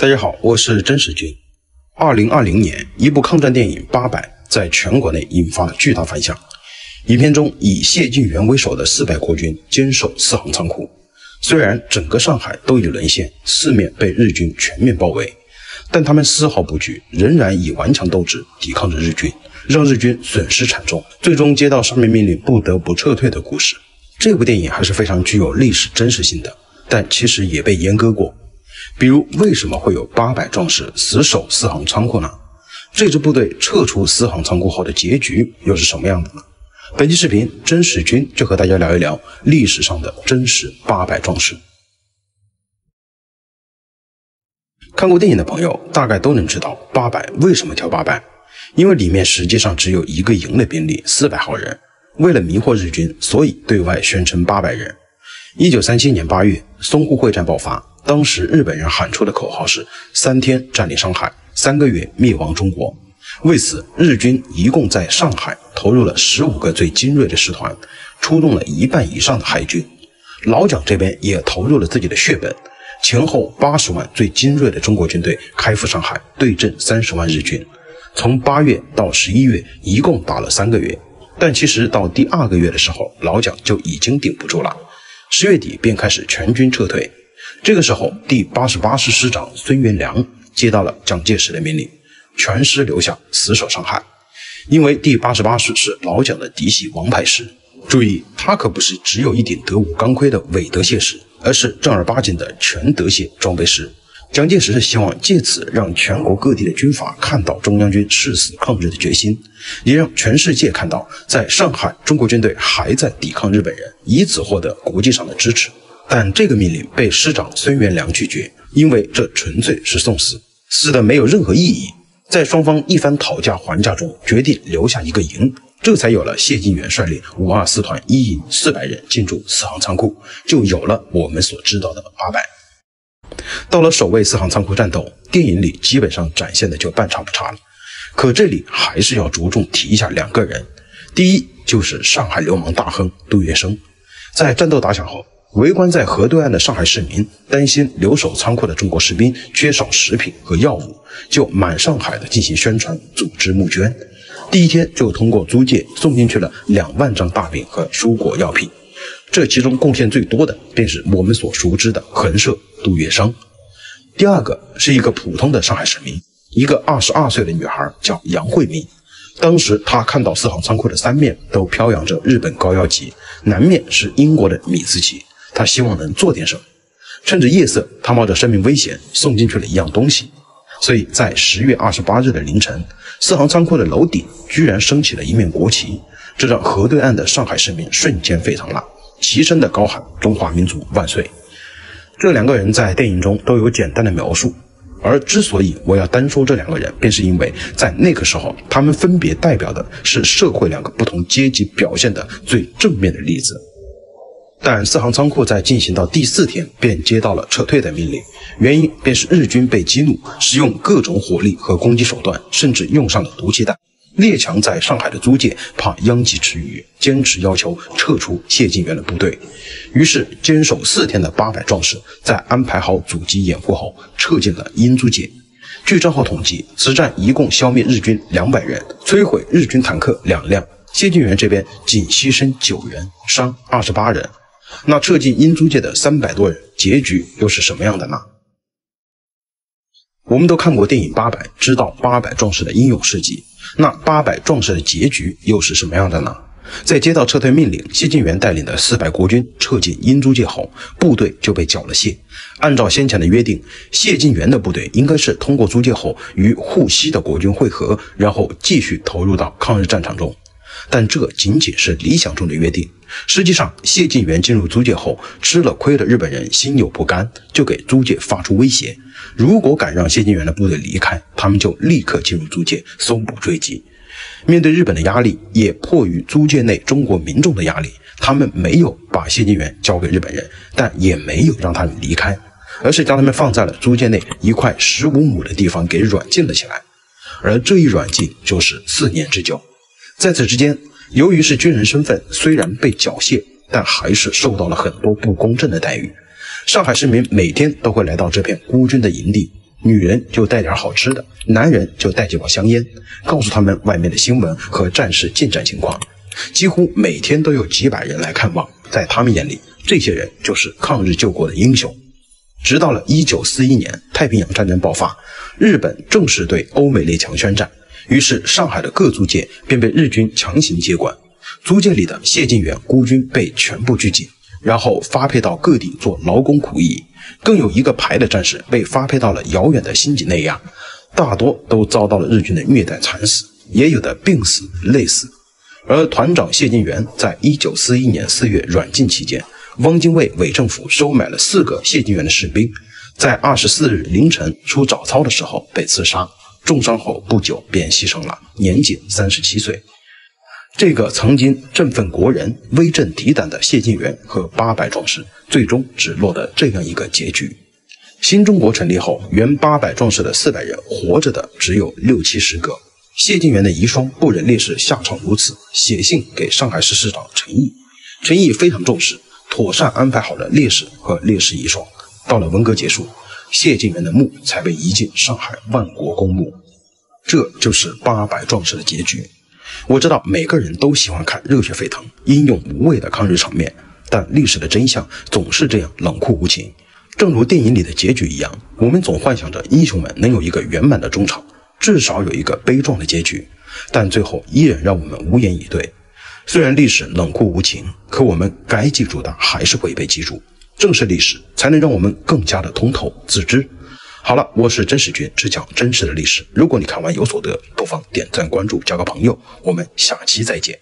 大家好，我是甄士军。2020年，一部抗战电影《八佰》在全国内引发巨大反响。影片中以谢晋元为首的400国军坚守四行仓库，虽然整个上海都已沦陷，四面被日军全面包围，但他们丝毫不惧，仍然以顽强斗志抵抗着日军，让日军损失惨重，最终接到上面命令不得不撤退的故事。这部电影还是非常具有历史真实性的，但其实也被阉割过。比如，为什么会有800壮士死守四行仓库呢？这支部队撤出四行仓库后的结局又是什么样的呢？本期视频，甄士军就和大家聊一聊历史上的真实800壮士。看过电影的朋友大概都能知道800为什么叫800，因为里面实际上只有一个营的兵力400号人。为了迷惑日军，所以对外宣称800人。1937年8月，淞沪会战爆发，当时日本人喊出的口号是3天占领上海，3个月灭亡中国。为此，日军一共在上海投入了15个最精锐的师团，出动了一半以上的海军。老蒋这边也投入了自己的血本，前后80万最精锐的中国军队开赴上海，对阵30万日军。从8月到11月，一共打了3个月。但其实到第2个月的时候，老蒋就已经顶不住了，10月底便开始全军撤退。这个时候，第88师师长孙元良接到了蒋介石的命令，全师留下死守上海。因为第88师是老蒋的嫡系王牌师，注意，他可不是只有一顶德武钢盔的伪德械师，而是正儿八经的全德械装备师。蒋介石是希望借此让全国各地的军阀看到中央军誓死抗日的决心，也让全世界看到在上海中国军队还在抵抗日本人，以此获得国际上的支持。但这个命令被师长孙元良拒绝，因为这纯粹是送死，死的没有任何意义。在双方一番讨价还价中，决定留下一个营，这才有了谢晋元率领524团一营400人进驻四行仓库，就有了我们所知道的800。到了守卫四行仓库战斗，电影里基本上展现的就半差不差了。可这里还是要着重提一下2个人，第一就是上海流氓大亨杜月笙。在战斗打响后，围观在河对岸的上海市民担心留守仓库的中国士兵缺少食品和药物，就满上海的进行宣传，组织募捐。第一天就通过租界送进去了2万张大饼和蔬果药品。这其中贡献最多的便是我们所熟知的横社杜月笙。第二个是一个普通的上海市民，一个22岁的女孩叫杨惠民。当时她看到四行仓库的3面都飘扬着日本高腰旗，南面是英国的米字旗，她希望能做点什么。趁着夜色，她冒着生命危险送进去了一样东西。所以在10月28日的凌晨，四行仓库的楼顶居然升起了一面国旗，这让河对岸的上海市民瞬间沸腾了，齐声的高喊中华民族万岁。这2个人在电影中都有简单的描述，而之所以我要单说这2个人，便是因为在那个时候，他们分别代表的是社会2个不同阶级表现的最正面的例子。但四行仓库在进行到第4天便接到了撤退的命令，原因便是日军被激怒，使用各种火力和攻击手段，甚至用上了毒气弹。列强在上海的租界怕殃及池鱼，坚持要求撤出谢晋元的部队，于是坚守4天的800壮士在安排好阻击掩护后，撤进了英租界。据账号统计，此战一共消灭日军200人，摧毁日军坦克2辆，谢晋元这边仅牺牲9人，伤28人。那撤进英租界的300多人，结局又是什么样的呢？我们都看过电影《八佰》，知道800壮士的英勇事迹，那800壮士的结局又是什么样的呢？在接到撤退命令，谢晋元带领的400国军撤进英租界后，部队就被缴了械。按照先前的约定，谢晋元的部队应该是通过租界后与沪西的国军会合，然后继续投入到抗日战场中。但这仅仅是理想中的约定，实际上谢晋元进入租界后吃了亏的日本人心有不甘，就给租界发出威胁，如果敢让谢晋元的部队离开，他们就立刻进入租界搜捕追击。面对日本的压力，也迫于租界内中国民众的压力，他们没有把谢晋元交给日本人，但也没有让他们离开，而是将他们放在了租界内一块15亩的地方给软禁了起来，而这一软禁就是4年之久。在此之间，由于是军人身份，虽然被缴械，但还是受到了很多不公正的待遇。上海市民每天都会来到这片孤军的营地，女人就带点好吃的，男人就带几包香烟，告诉他们外面的新闻和战事进展情况。几乎每天都有几百人来看望，在他们眼里，这些人就是抗日救国的英雄。直到了1941年，太平洋战争爆发，日本正式对欧美列强宣战，于是上海的各租界便被日军强行接管，租界里的谢晋元孤军被全部拘禁。 然后发配到各地做劳工苦役，更有一个排的战士被发配到了遥远的新几内亚，大多都遭到了日军的虐待惨死，也有的病死、累死。而团长谢晋元在1941年4月软禁期间，汪精卫伪政府收买了4个谢晋元的士兵，在24日凌晨出早操的时候被刺杀，重伤后不久便牺牲了，年仅37岁。 这个曾经振奋国人、威震敌胆的谢晋元和800壮士，最终只落得这样一个结局。新中国成立后，原800壮士的400人活着的只有60-70个。谢晋元的遗孀不忍烈士下场如此，写信给上海市市长陈毅，陈毅非常重视，妥善安排好了烈士和烈士遗孀。到了文革结束，谢晋元的墓才被移进上海万国公墓。这就是800壮士的结局。 我知道每个人都喜欢看热血沸腾、英勇无畏的抗日场面，但历史的真相总是这样冷酷无情。正如电影里的结局一样，我们总幻想着英雄们能有一个圆满的终场，至少有一个悲壮的结局，但最后依然让我们无言以对。虽然历史冷酷无情，可我们该记住的还是会被记住。正是历史，才能让我们更加的通透自知。 好了，我是真实君，只讲真实的历史。如果你看完有所得，不妨点赞、关注、加个朋友。我们下期再见。